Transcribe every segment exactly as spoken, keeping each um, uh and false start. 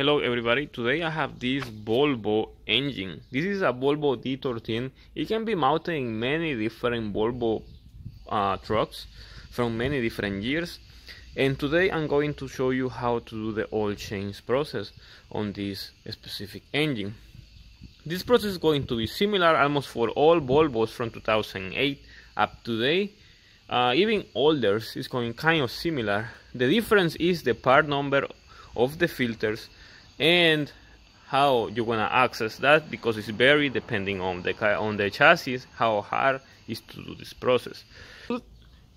Hello everybody, today I have this Volvo engine. This is a Volvo D thirteen. It can be mounted in many different Volvo uh, trucks from many different years. And today I'm going to show you how to do the oil change process on this specific engine. This process is going to be similar almost for all Volvos from two thousand eight up to today. Uh, even older is going kind of similar. The difference is the part number of the filters and how you're gonna access that, because it's very depending on the car, on the chassis, how hard is to do this process. To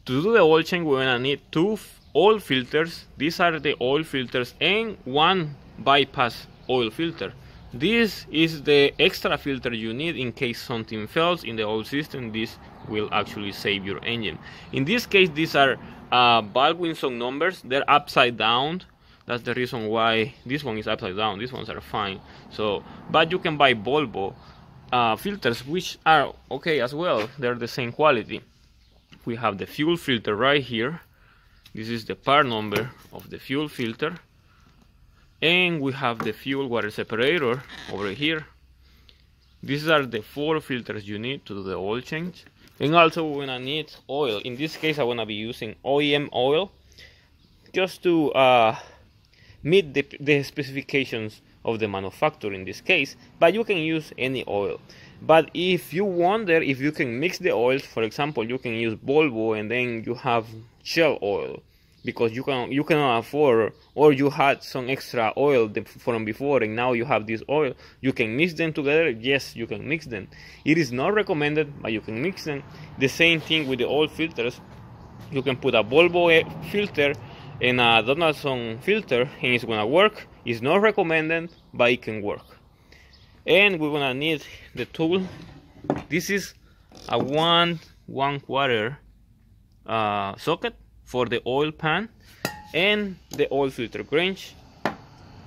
do the oil change, we're gonna need two oil filters. These are the oil filters and one bypass oil filter. This is the extra filter you need in case something fails in the oil system. This will actually save your engine. In this case, these are uh, Baldwin numbers. They're upside down. That's the reason why this one is upside down. These ones are fine. So, but you can buy Volvo uh, filters, which are okay as well. They're the same quality. We have the fuel filter right here. This is the part number of the fuel filter. And we have the fuel water separator over here. These are the four filters you need to do the oil change. And also we're gonna need oil. In this case, I'm gonna be using O E M oil just to uh, meet the, the specifications of the manufacturer in this case, but you can use any oil. But if you wonder if you can mix the oils, for example, you can use Volvo and then you have Shell oil, because you can you cannot afford, or you had some extra oil from before and now you have this oil. You can mix them together. Yes, you can mix them. It is not recommended, but you can mix them. The same thing with the oil filters. You can put a Volvo filter and a Donaldson filter and it's gonna work. It's not recommended, but it can work. And we're gonna need the tool. This is a one one quarter uh, socket for the oil pan, and the oil filter wrench.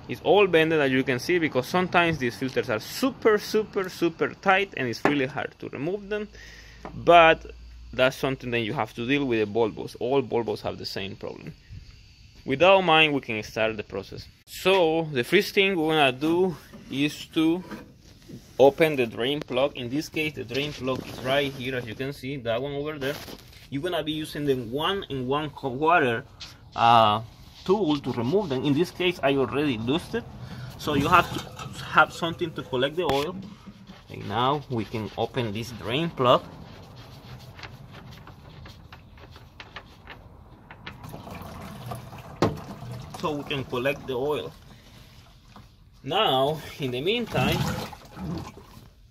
It's all bended, as you can see, because sometimes these filters are super super super tight and it's really hard to remove them. But that's something that you have to deal with the Volvos. All Volvos have the same problem. With that in mind, we can start the process. So the first thing we're gonna do is to open the drain plug. In this case, the drain plug is right here, as you can see, that one over there. You're gonna be using the one and one quarter uh, tool to remove them. In this case, I already loosed it, so you have to have something to collect the oil. And now we can open this drain plug. So we can collect the oil. Now, in the meantime,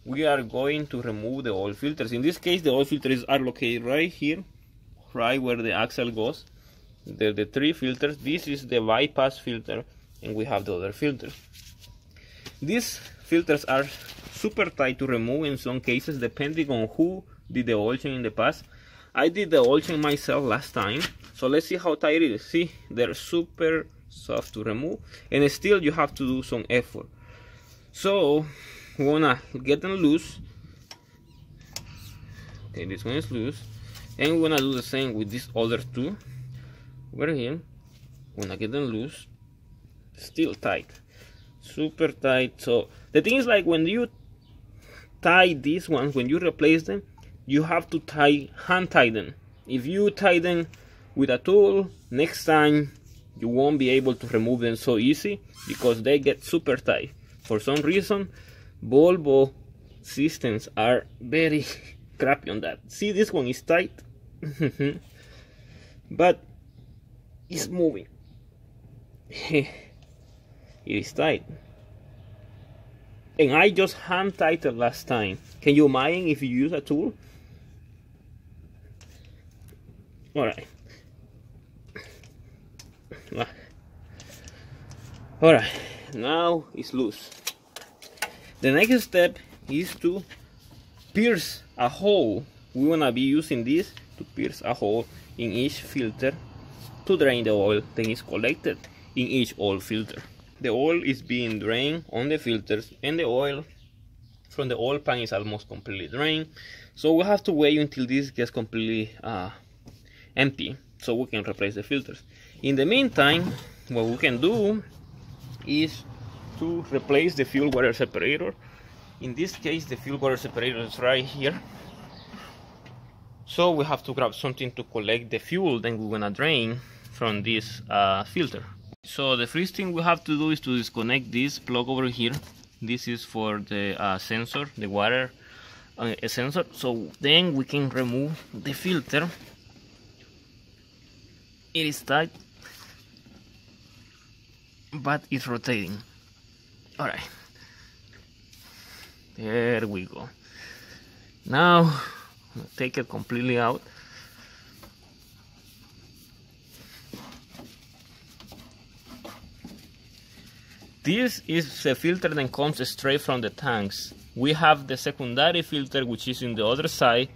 we are going to remove the oil filters. In this case, the oil filters are located right here, right where the axle goes. They're the three filters. This is the bypass filter, and we have the other filters. These filters are super tight to remove in some cases, depending on who did the oil change in the past. I did the oil change myself last time, so let's see how tight it is. See, they're super soft to remove, and still you have to do some effort. So we wanna get them loose. Okay, this one is loose, and we're gonna do the same with these other two over here. We're gonna get them loose, still tight, super tight. So the thing is, like, when you tie these ones, when you replace them, you have to tie, hand tie them. If you tie them with a tool, next time you won't be able to remove them so easy, because they get super tight. For some reason, Volvo systems are very crappy on that. See, this one is tight, but it's moving. It is tight. And I just hand tied it last time. Can you imagine if you use a tool? All right. All right, now it's loose. The next step is to pierce a hole. We're gonna be using this to pierce a hole in each filter to drain the oil. Then it's collected in each oil filter. The oil is being drained on the filters, and the oil from the oil pan is almost completely drained. So we have to wait until this gets completely uh, empty, so we can replace the filters. In the meantime, what we can do is to replace the fuel water separator. In this case, the fuel water separator is right here. So we have to grab something to collect the fuel, then we're gonna drain from this uh, filter. So the first thing we have to do is to disconnect this plug over here. This is for the uh, sensor, the water uh, sensor. So then we can remove the filter. It is tight, but it's rotating. All right, there we go. Now take it completely out. This is the filter that comes straight from the tanks. We have the secondary filter, which is in the other side,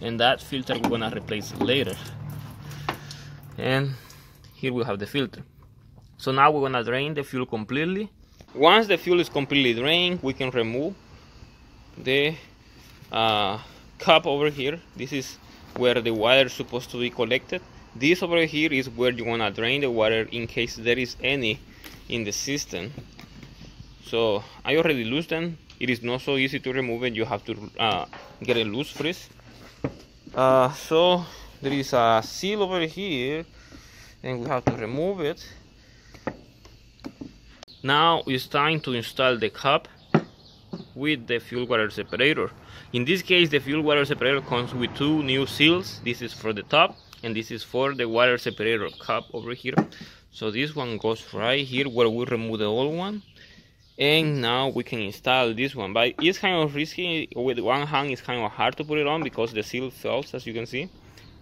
and that filter we're gonna replace it later. And here we have the filter. So now we're gonna drain the fuel completely. Once the fuel is completely drained, we can remove the uh, cup over here. This is where the water is supposed to be collected. This over here is where you wanna drain the water in case there is any in the system. So I already loose them. It is not so easy to remove it. You have to uh, get a loose first. Uh, so there is a seal over here, and we have to remove it. Now it's time to install the cup with the fuel water separator. In this case, the fuel water separator comes with two new seals. This is for the top, and this is for the water separator cup over here. So this one goes right here where we remove the old one, and now we can install this one. But it's kind of risky. With one hand, it's kind of hard to put it on because the seal falls, as you can see.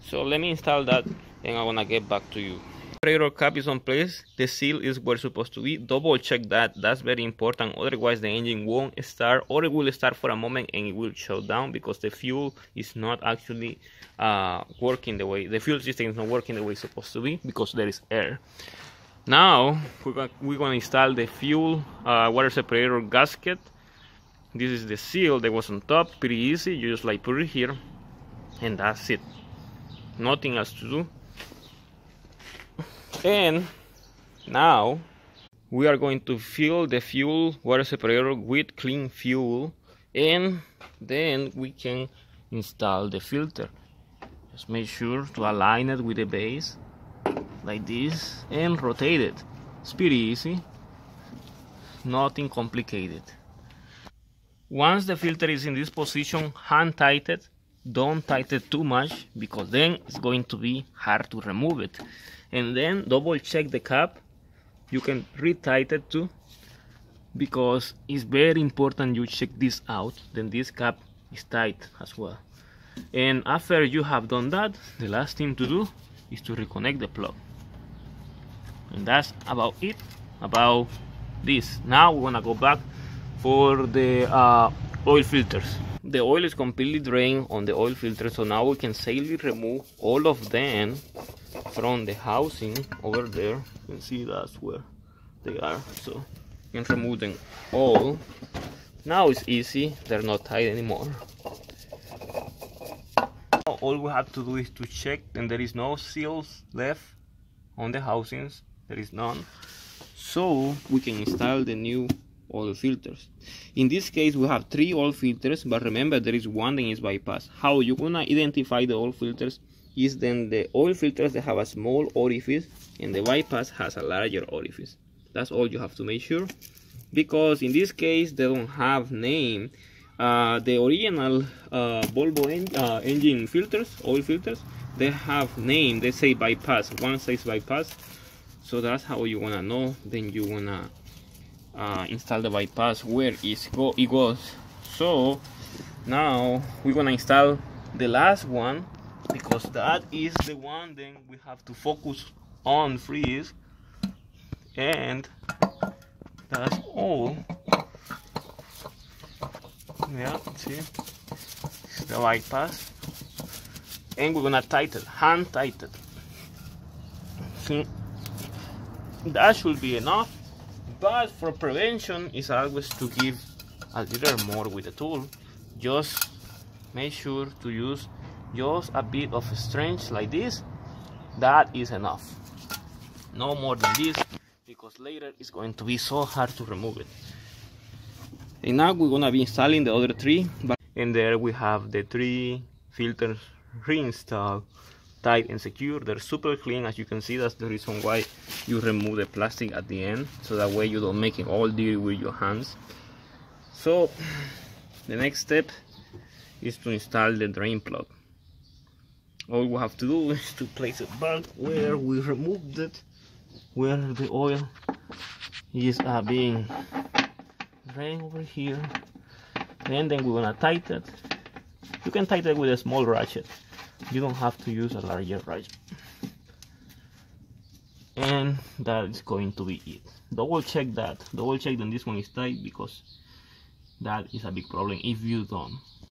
So let me install that, and I want to get back to you. Separator cap is on place. The seal is where it's supposed to be. Double check that. That's very important. Otherwise, the engine won't start, or it will start for a moment and it will shut down because the fuel is not actually uh, working the way. The fuel system is not working the way it's supposed to be because there is air. Now we're gonna, we're gonna install the fuel uh, water separator gasket. This is the seal that was on top. Pretty easy. You just like put it here, and that's it. Nothing else to do. And now we are going to fill the fuel water separator with clean fuel, and then we can install the filter. Just make sure to align it with the base like this and rotate it. It's pretty easy, nothing complicated. Once the filter is in this position, hand tight it. Don't tighten it too much because then it's going to be hard to remove it. And then double check the cap. You can re-tighten it too, because it's very important you check this out. Then this cap is tight as well. And after you have done that, the last thing to do is to reconnect the plug. And that's about it about this. Now we're gonna go back for the uh, oil filters. The oil is completely drained on the oil filter, so now we can safely remove all of them from the housing over there. You can see that's where they are, so you can remove them all. Now it's easy, they're not tight anymore. Now all we have to do is to check, and there is no seals left on the housings. There is none, so we can install the new oil filters. In this case, we have three oil filters, but remember there is one that is bypassed. How you're gonna identify the oil filters is then the oil filters that have a small orifice and the bypass has a larger orifice. That's all you have to make sure, because in this case they don't have name. Uh, the original uh, Volvo en uh, engine filters, oil filters, they have name. They say bypass. One says bypass, so that's how you wanna know. Then you wanna Uh, install the bypass where it, go it goes. So now we're gonna install the last one, because that is the one then we have to focus on freeze, and that's all. Yeah, see the bypass, and we're gonna tighten, hand tighten. See, that should be enough. But for prevention, it's always to give a little more with the tool. Just make sure to use just a bit of strength like this. That is enough. No more than this, because because later it's going to be so hard to remove it. And now we're gonna be installing the other three, but in there we have the three filters reinstalled, tight and secure. They're super clean, as you can see. That's the reason why you remove the plastic at the end, so that way you don't make it all dirty with your hands. So the next step is to install the drain plug. All we have to do is to place it back where we removed it, where the oil is uh, being drained over here, and then we're gonna tighten it. You can tighten it with a small ratchet, you don't have to use a larger ratchet. And that is going to be it. Double check that, double check that this one is tight, because that is a big problem if you don't.